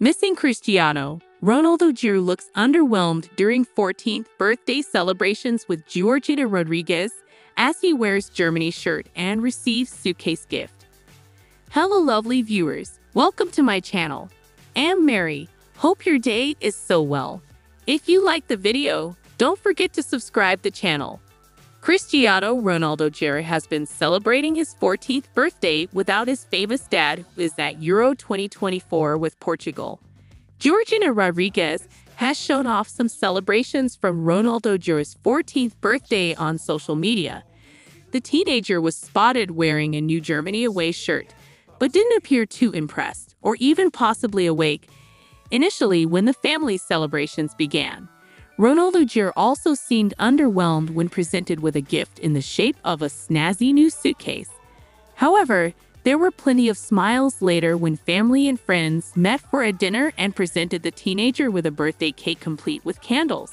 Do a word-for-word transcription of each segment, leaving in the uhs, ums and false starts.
Missing Cristiano, Ronaldo Junior looks underwhelmed during fourteenth birthday celebrations with Georgina Rodriguez as he wears Germany's shirt and receives suitcase gift. Hello lovely viewers, welcome to my channel. I'm Mary, hope your day is so well. If you like the video, don't forget to subscribe the channel. Cristiano Ronaldo Junior has been celebrating his fourteenth birthday without his famous dad, who is at Euro twenty twenty-four with Portugal. Georgina Rodriguez has shown off some celebrations from Ronaldo Junior's fourteenth birthday on social media. The teenager was spotted wearing a new Germany away shirt, but didn't appear too impressed or even possibly awake initially when the family's celebrations began. Ronaldo Junior also seemed underwhelmed when presented with a gift in the shape of a snazzy new suitcase. However, there were plenty of smiles later when family and friends met for a dinner and presented the teenager with a birthday cake complete with candles.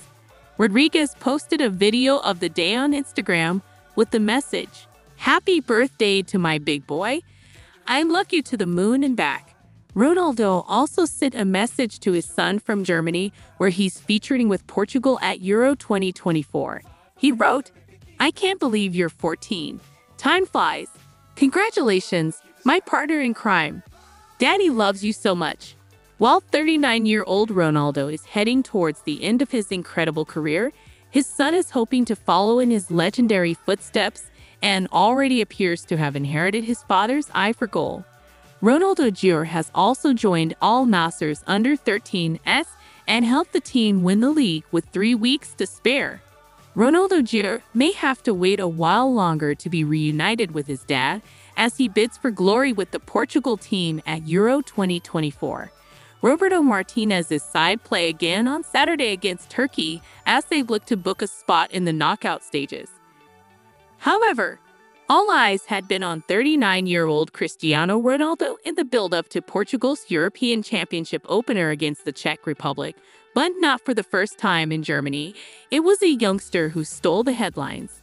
Rodriguez posted a video of the day on Instagram with the message, "Happy birthday to my big boy. I love you to the moon and back." Ronaldo also sent a message to his son from Germany, where he's featuring with Portugal at Euro twenty twenty-four. He wrote, "I can't believe you're fourteen. Time flies. Congratulations, my partner in crime. Daddy loves you so much." While thirty-nine-year-old Ronaldo is heading towards the end of his incredible career, his son is hoping to follow in his legendary footsteps and already appears to have inherited his father's eye for goal. Ronaldo Junior has also joined Al Nassr's under thirteens and helped the team win the league with three weeks to spare. Ronaldo Junior may have to wait a while longer to be reunited with his dad as he bids for glory with the Portugal team at Euro twenty twenty-four. Roberto Martinez's side play again on Saturday against Turkey as they look to book a spot in the knockout stages. However, all eyes had been on thirty-nine-year-old Cristiano Ronaldo in the build-up to Portugal's European Championship opener against the Czech Republic, but not for the first time in Germany. It was a youngster who stole the headlines.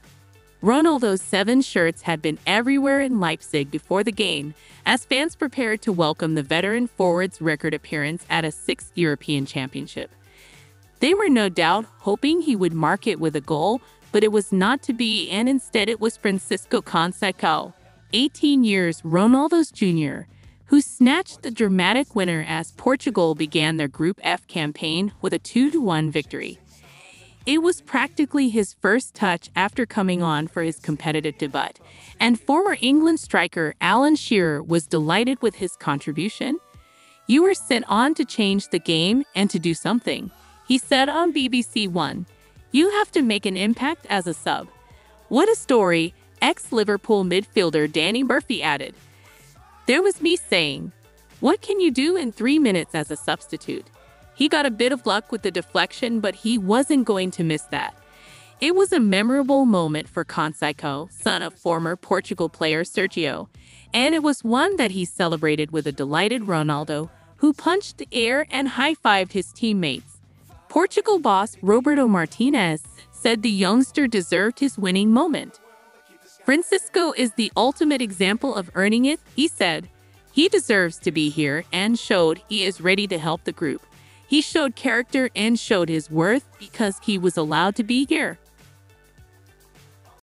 Ronaldo's seven shirts had been everywhere in Leipzig before the game, as fans prepared to welcome the veteran forward's record appearance at a sixth European Championship. They were no doubt hoping he would mark it with a goal, but it was not to be, and instead it was Francisco Conceição, eighteen years Ronaldo's Junior, who snatched the dramatic winner as Portugal began their Group F campaign with a two to one victory. It was practically his first touch after coming on for his competitive debut, and former England striker Alan Shearer was delighted with his contribution. "You were sent on to change the game and to do something," he said on B B C One. "You have to make an impact as a sub. What a story," ex-Liverpool midfielder Danny Murphy added. "There was me saying, what can you do in three minutes as a substitute? He got a bit of luck with the deflection, but he wasn't going to miss that." It was a memorable moment for Conceição, son of former Portugal player Sergio, and it was one that he celebrated with a delighted Ronaldo, who punched the air and high-fived his teammates. Portugal boss Roberto Martinez said the youngster deserved his winning moment. "Francisco is the ultimate example of earning it," he said. "He deserves to be here and showed he is ready to help the group. He showed character and showed his worth because he was allowed to be here."